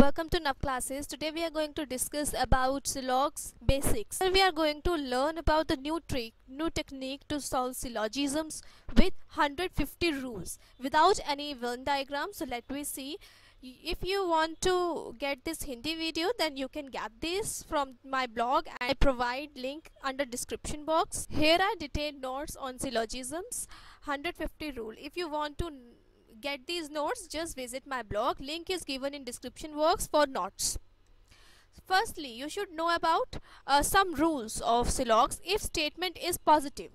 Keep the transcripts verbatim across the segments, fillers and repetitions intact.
Welcome to Nav Classes. Today we are going to discuss about logs basics. Here we are going to learn about the new trick, new technique to solve syllogisms with one hundred fifty rules without any Venn diagram. So let me see. If you want to get this Hindi video, then you can get this from my blog. I provide link under description box. Here are detailed notes on syllogisms, one hundred fifty rule. If you want to get these notes, just visit my blog. Link is given in description box for notes. Firstly, you should know about uh, some rules of syllogs. If statement is positive,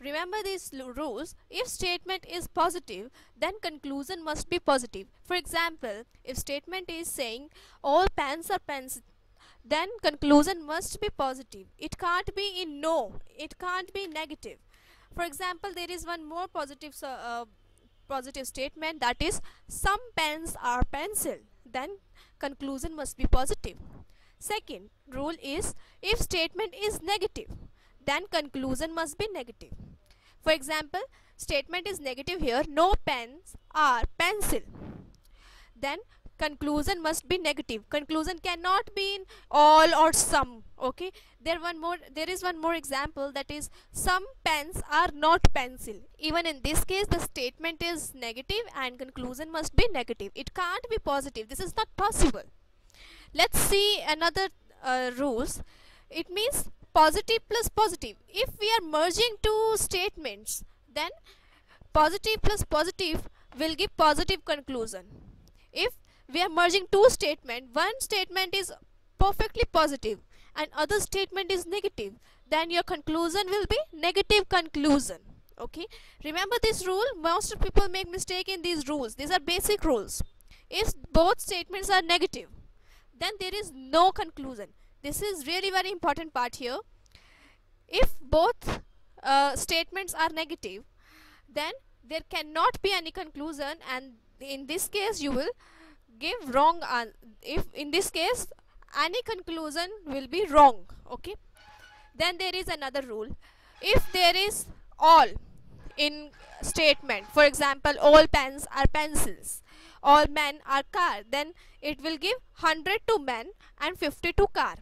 remember these rules. If statement is positive, then conclusion must be positive. For example, if statement is saying all pens are pens, then conclusion must be positive. It can't be in no, it can't be negative. For example, there is one more positive uh, positive statement, that is some pens are pencil, then conclusion must be positive. Second rule is if statement is negative, then conclusion must be negative. For example, statement is negative here, no pens are pencil, then conclusion must be negative. Conclusion cannot be in all or some. Okay, there one more there is one more example, that is some pens are not pencil. Even in this case, the statement is negative and conclusion must be negative. It can't be positive. This is not possible. Let's see another uh, rules. It means positive plus positive. If we are merging two statements, then positive plus positive will give positive conclusion. If we are merging two statements, one statement is perfectly positive and other statement is negative, then your conclusion will be negative conclusion. Okay, remember this rule. Most people make mistake in these rules. These are basic rules. If both statements are negative, then there is no conclusion. This is really very important part here. If both uh, statements are negative, then there cannot be any conclusion, and in this case you will give wrong an if in this case any conclusion will be wrong. Okay, then there is another rule. If there is all in statement, for example, all pens are pencils, all men are car, then it will give one hundred to men and fifty to car.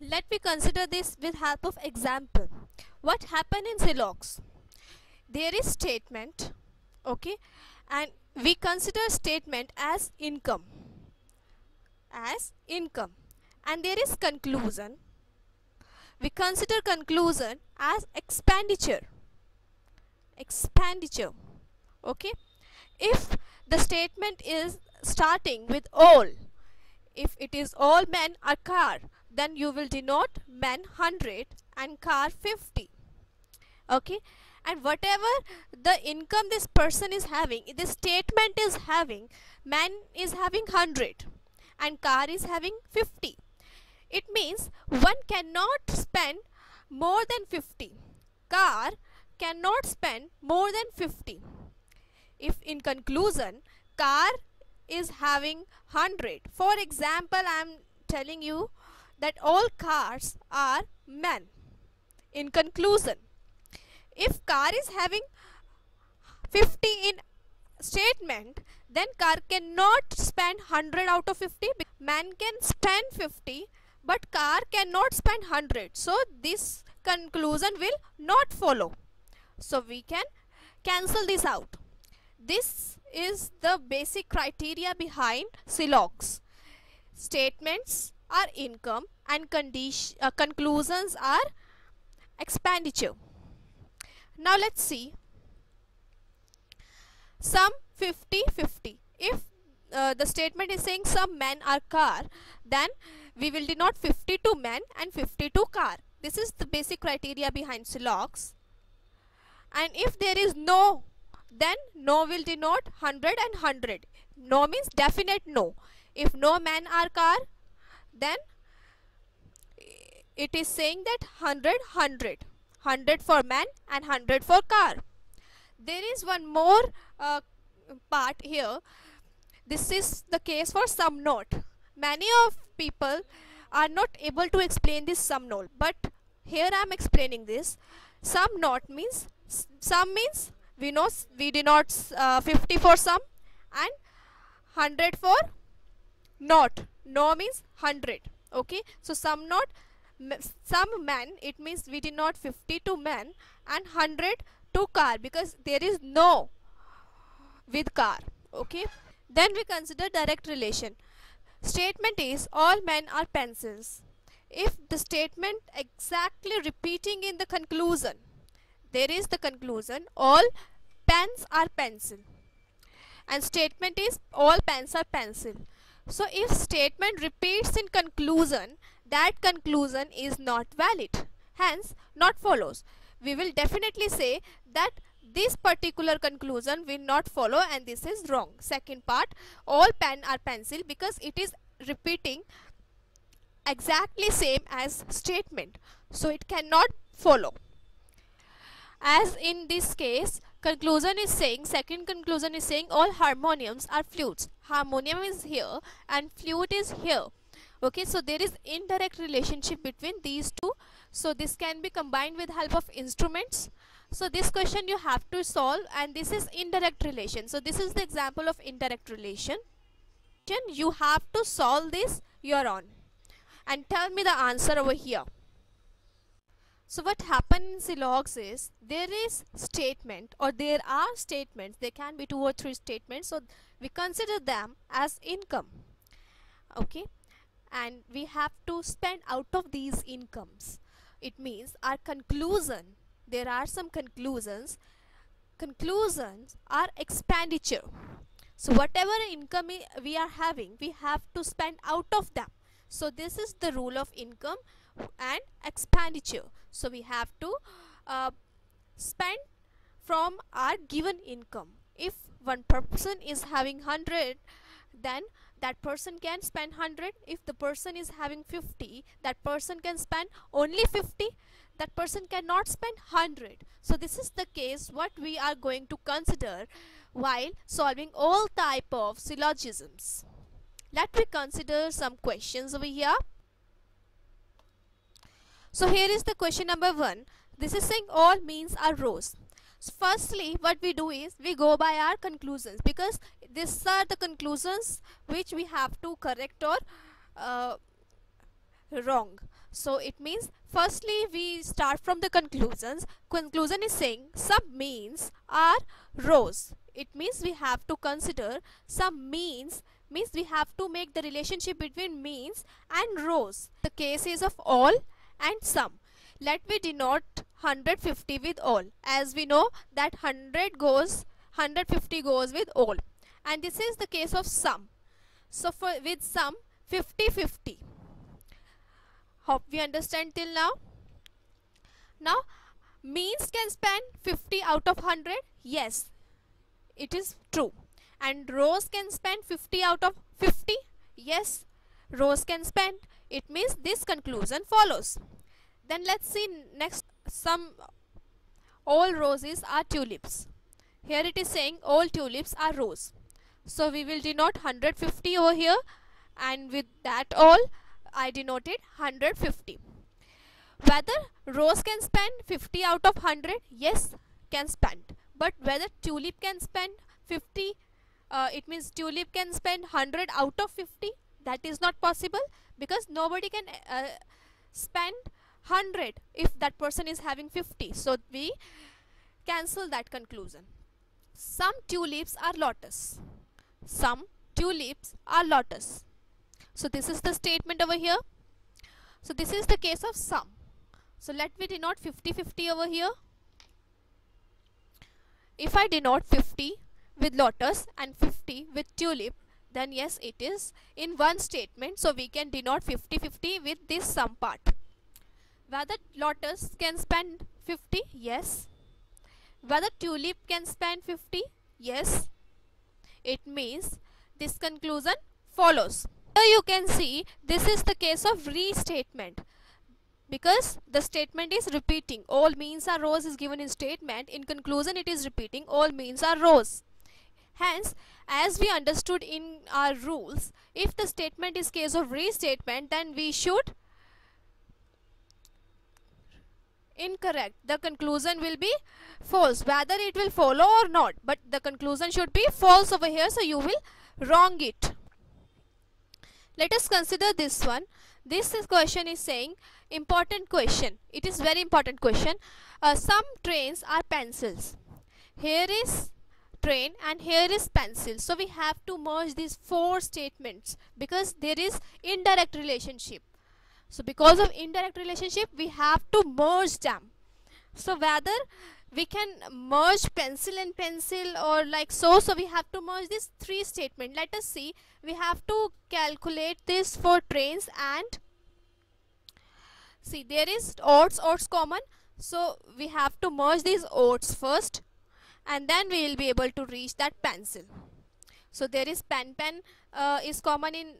Let me consider this with help of example. What happened in syllogs? There is statement, okay, and we consider statement as income, as income, and there is conclusion. We consider conclusion as expenditure, expenditure. Okay, if the statement is starting with all, if it is all men are car, then you will denote men one hundred and car fifty. Okay, and whatever the income this person is having, this statement is having, man is having one hundred and car is having fifty. It means one cannot spend more than fifty. Car cannot spend more than fifty. If in conclusion car is having one hundred, for example, I am telling you that all cars are men in conclusion. If car is having fifty in statement, then car cannot spend one hundred out of fifty. Man can spend fifty, but car cannot spend one hundred. So this conclusion will not follow. So we can cancel this out. This is the basic criteria behind syllogs. Statements are income and condition, uh, conclusions are expenditure. Now let's see some fifty fifty. If uh, the statement is saying some men are car, then we will denote fifty to men and fifty to car. This is the basic criteria behind syllogs. And if there is no, then no will denote one hundred and one hundred. No means definite no. If no men are car, then it is saying that one hundred one hundred. one hundred for man and one hundred for car. There is one more uh, part here. This is the case for sum note. Many of people are not able to explain this sum note, but here I am explaining this. Sum note means, sum means we know we denote uh, fifty for sum and one hundred for not, no means one hundred. Okay, so some not, some man, it means we did not fifty to man and one hundred to car, because there is no with car. Okay, then we consider direct relation. Statement is all men are pencils. If the statement exactly repeating in the conclusion, there is the conclusion all pens are pencil, and statement is all pens are pencil. So if statement repeats in conclusion, that conclusion is not valid, hence not follows. We will definitely say that this particular conclusion will not follow and this is wrong. Second part, all pen are pencil, because it is repeating exactly same as statement, so it cannot follow. As in this case, conclusion is saying, second conclusion is saying all harmoniums are flutes. Harmonium is here and flute is here. Okay, so there is indirect relationship between these two. So this can be combined with help of instruments. So this question you have to solve, and this is indirect relation. So this is the example of indirect relation. You have to solve this your own and tell me the answer over here. So what happens in logs is there is statement, or there are statements, there can be two or three statements, so we consider them as income. Okay, and we have to spend out of these incomes. It means our conclusion, there are some conclusions, conclusions are expenditure. So whatever income we are having, we have to spend out of them. So this is the rule of income and expenditure. So we have to uh, spend from our given income. If one person is having one hundred, then that person can spend one hundred. If the person is having fifty, that person can spend only fifty. That person cannot spend one hundred. So this is the case what we are going to consider while solving all type of syllogisms. Let me consider some questions over here. So here is the question number one. This is saying all means are rows. So firstly, what we do is we go by our conclusions, because these are the conclusions which we have to correct or uh, wrong. So it means firstly we start from the conclusions. Conclusion is saying some means are rows. It means we have to consider some means, means we have to make the relationship between means and rows. The case is of all and some. Let me denote one hundred fifty with all, as we know that one hundred goes, one hundred fifty goes with all, and this is the case of sum. So for with sum, fifty fifty. Hope we understand till now. Now means can spend fifty out of one hundred, yes, it is true, and rows can spend fifty out of fifty, yes, rows can spend. It means this conclusion follows. Then let's see next. Some all roses are tulips. Here it is saying all tulips are rose. So we will denote one hundred fifty over here, and with that all I denoted one hundred fifty. Whether rose can spend fifty out of one hundred, yes, can spend, but whether tulip can spend fifty, uh, it means tulip can spend one hundred out of fifty, that is not possible, because nobody can uh, spend one hundred if that person is having fifty. So we cancel that conclusion. Some tulips are lotus. Some tulips are lotus. So this is the statement over here. So this is the case of some. So let me denote fifty fifty over here. If I denote fifty with lotus and fifty with tulip, then yes, it is in one statement. So we can denote fifty fifty with this sum part. Whether lotus can spend fifty, yes. Whether tulip can spend fifty, yes. It means this conclusion follows. Here you can see this is the case of restatement, because the statement is repeating. All means are rows is given in statement. In conclusion, it is repeating all means are rows. Hence, as we understood in our rules, if the statement is case of restatement, then we should incorrect. The conclusion will be false, whether it will follow or not, but the conclusion should be false over here, so you will wrong it. Let us consider this one. This is question is saying important question. It is very important question. Uh, some trains are pencils. Here is train and here is pencil. So we have to merge these four statements because there is indirect relationship. So because of indirect relationship, we have to merge them. So whether we can merge pencil and pencil or like so, so we have to merge these three statements. Let us see. We have to calculate this for trains and see there is odds, odds common. So we have to merge these odds first and then we will be able to reach that pencil. So there is pen, pen uh, is common in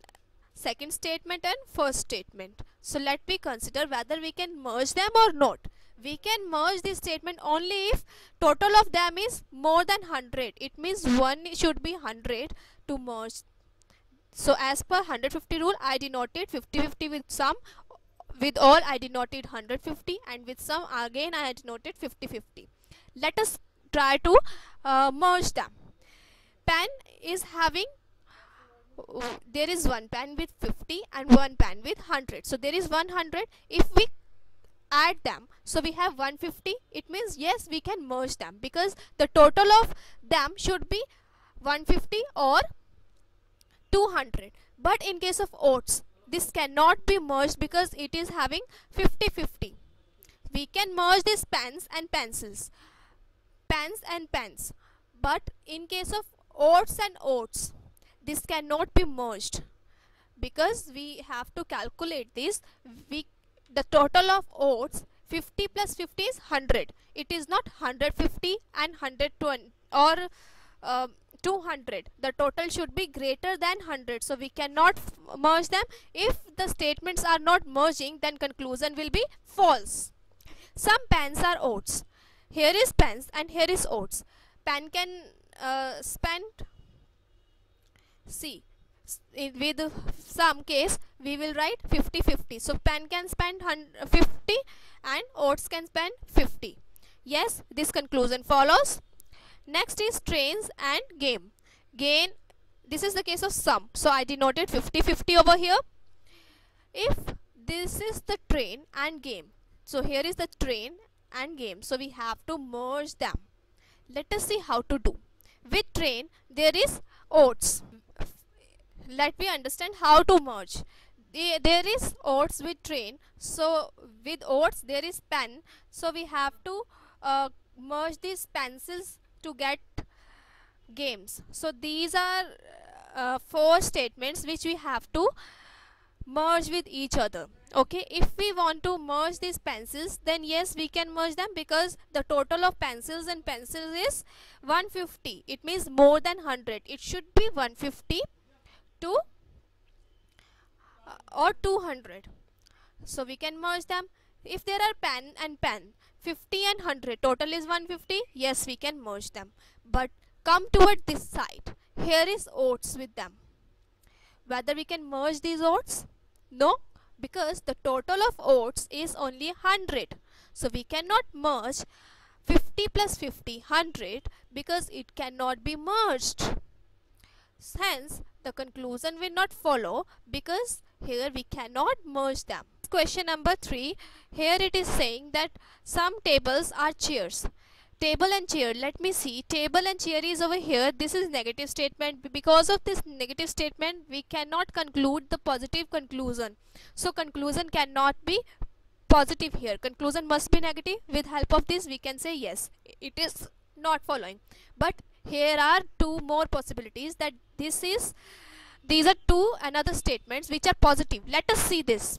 second statement and first statement. So let me consider whether we can merge them or not. We can merge this statement only if total of them is more than one hundred. It means one should be one hundred to merge. So as per one hundred fifty rule, I denoted fifty fifty with some, with all I denoted one hundred fifty, and with some again I denoted fifty fifty. Let us try to uh, merge them. Pen is having, there is one pen with fifty and one pen with one hundred. So there is one hundred. If we add them, so we have one hundred fifty. It means yes, we can merge them because the total of them should be one hundred fifty or two hundred. But in case of odds, this cannot be merged because it is having fifty fifty. We can merge these pens and pencils, pens and pens. But in case of odds and odds, this cannot be merged because we have to calculate this. We the total of odds, fifty plus fifty is one hundred. It is not one hundred fifty and one hundred twenty or uh, two hundred. The total should be greater than one hundred. So we cannot merge them. If the statements are not merging, then conclusion will be false. Some pens are odds. Here is pens and here is odds. Pen can uh, spend, see, with some case we will write fifty fifty. So pen can spend fifty and odds can spend fifty. Yes, this conclusion follows. Next is trains and game. Gain, this is the case of sum. So I denoted fifty fifty over here. If this is the train and game, so here is the train and game. So we have to merge them. Let us see how to do. With train, there is odds. Let me understand how to merge. There is odds with train. So with odds there is pen. So we have to uh, merge these pencils to get games. So these are uh, four statements which we have to merge with each other. Okay, if we want to merge these pencils, then yes, we can merge them because the total of pencils and pencils is one hundred fifty. It means more than one hundred. It should be one hundred fifty to uh, or two hundred. So we can merge them. If there are pen and pen, fifty and one hundred, total is one hundred fifty. Yes, we can merge them. But come toward this side. Here is odds with them. Whether we can merge these odds? No, because the total of odds is only one hundred. So we cannot merge fifty plus fifty, one hundred, because it cannot be merged. Hence, the conclusion will not follow because here we cannot merge them. Question number three. Here it is saying that some tables are chairs. Table and chair. Let me see. Table and chair is over here. This is negative statement. Because of this negative statement, we cannot conclude the positive conclusion. So conclusion cannot be positive here. Conclusion must be negative. With help of this, we can say yes, it is not following. But here are two more possibilities that this is, these are two another statements which are positive. Let us see this.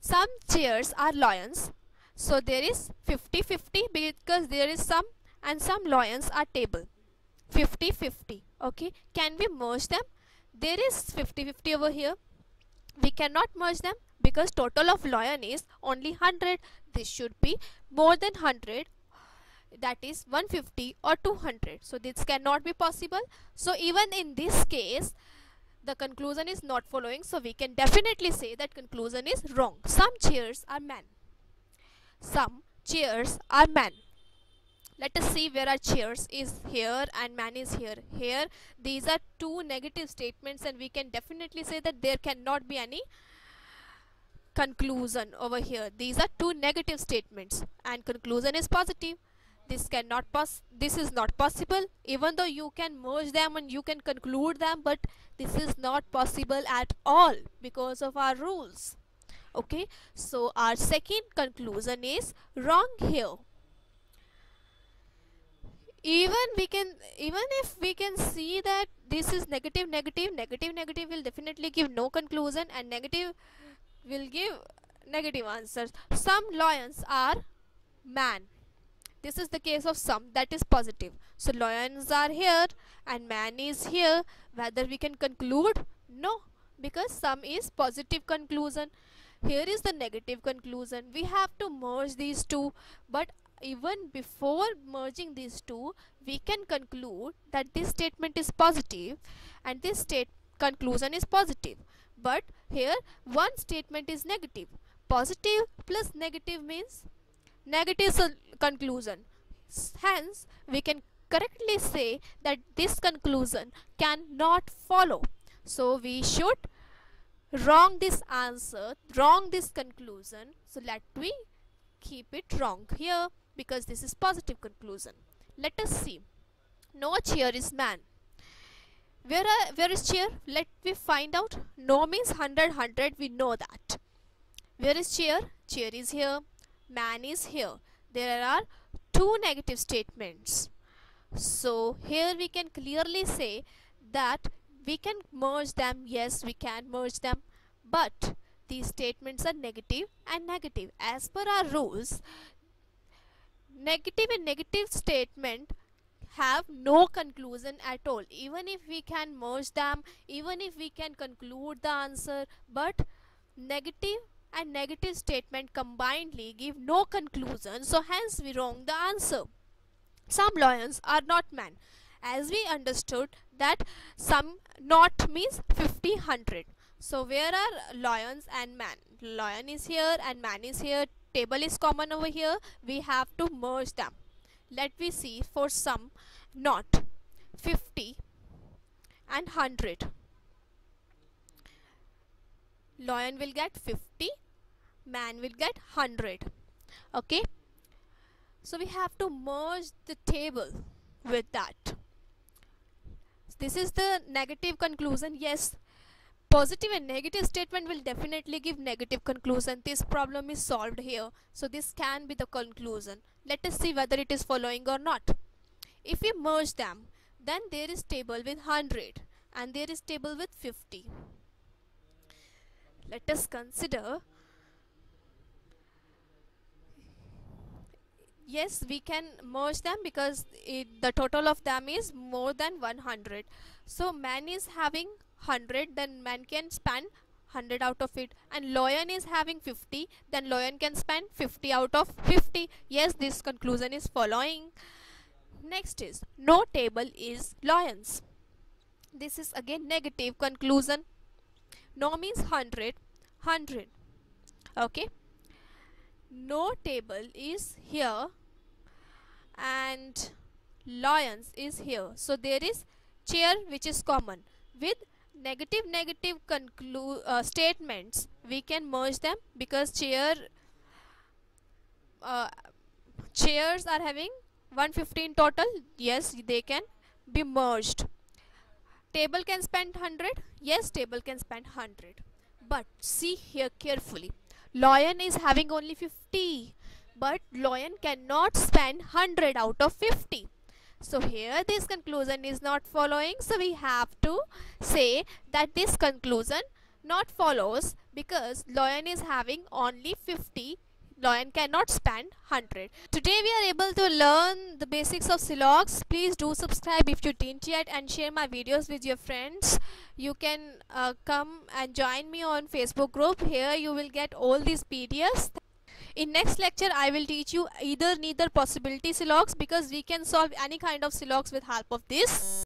Some chairs are lions. So there is fifty fifty because there is some and some lions are table. fifty fifty. Okay. Can we merge them? There is fifty fifty over here. We cannot merge them because total of lion is only one hundred. This should be more than one hundred. That is one hundred fifty or two hundred. So this cannot be possible. So even in this case, the conclusion is not following. So we can definitely say that conclusion is wrong. Some chairs are men. Some chairs are men. Let us see where our chairs is here and man is here. Here these are two negative statements, and we can definitely say that there cannot be any conclusion over here. These are two negative statements and conclusion is positive. This cannot pass, this is not possible, even though you can merge them and you can conclude them, but this is not possible at all because of our rules. Okay, so our second conclusion is wrong here. Even we can, even if we can see that this is negative, negative, negative, negative will definitely give no conclusion, and negative will give negative answers. Some lions are man. This is the case of some, that is positive. So lions are here and man is here. Whether we can conclude? No, because some is positive conclusion. Here is the negative conclusion. We have to merge these two, but even before merging these two, we can conclude that this statement is positive and this state conclusion is positive. But here one statement is negative. Positive plus negative means negative conclusion. Hence we can correctly say that this conclusion cannot follow. So we should wrong this answer, wrong this conclusion. So let me keep it wrong here, because this is positive conclusion. Let us see. No chair is man. Where, are, where is chair? Let me find out. No means one hundred, one hundred. We know that. Where is chair? Chair is here. Man is here. There are two negative statements. So here we can clearly say that we can merge them. Yes, we can merge them. But these statements are negative and negative. As per our rules, negative and negative statement have no conclusion at all. Even if we can merge them, even if we can conclude the answer, but negative and negative statement combinedly give no conclusion. So hence we wrong the answer. Some lions are not man. As we understood that some not means fifty, one hundred. So where are lions and man? Lion is here and man is here. Table is common over here. We have to merge them. Let me see for some not fifty and one hundred. Lion will get fifty, man will get one hundred. Okay, so we have to merge the table with that. This is the negative conclusion. Yes, positive and negative statement will definitely give negative conclusion. This problem is solved here. So this can be the conclusion. Let us see whether it is following or not. If we merge them, then there is table with one hundred and there is table with fifty. Let us consider. Yes, we can merge them because it, the total of them is more than one hundred. So man is having one hundred, then man can spend one hundred out of it, and lion is having fifty, then lion can spend fifty out of fifty. Yes, this conclusion is following. Next is no table is lions. This is again negative conclusion. No means one hundred, one hundred. Okay, no table is here and lions is here. So there is chair which is common. With negative negative conclu uh, statements we can merge them, because chair uh, chairs are having one hundred fifteen total. Yes, they can be merged. Table can spend one hundred. Yes, table can spend one hundred. But see here carefully. Lion is having only fifty, but lion cannot spend one hundred out of fifty. So here this conclusion is not following. So we have to say that this conclusion not follows, because lion is having only fifty. Lion cannot spend one hundred. Today we are able to learn the basics of Silogs. Please do subscribe if you didn't yet, and share my videos with your friends. You can uh, come and join me on Facebook group. Here you will get all these P D Fs. In next lecture, I will teach you either neither possibility Silogs, because we can solve any kind of Silogs with help of this.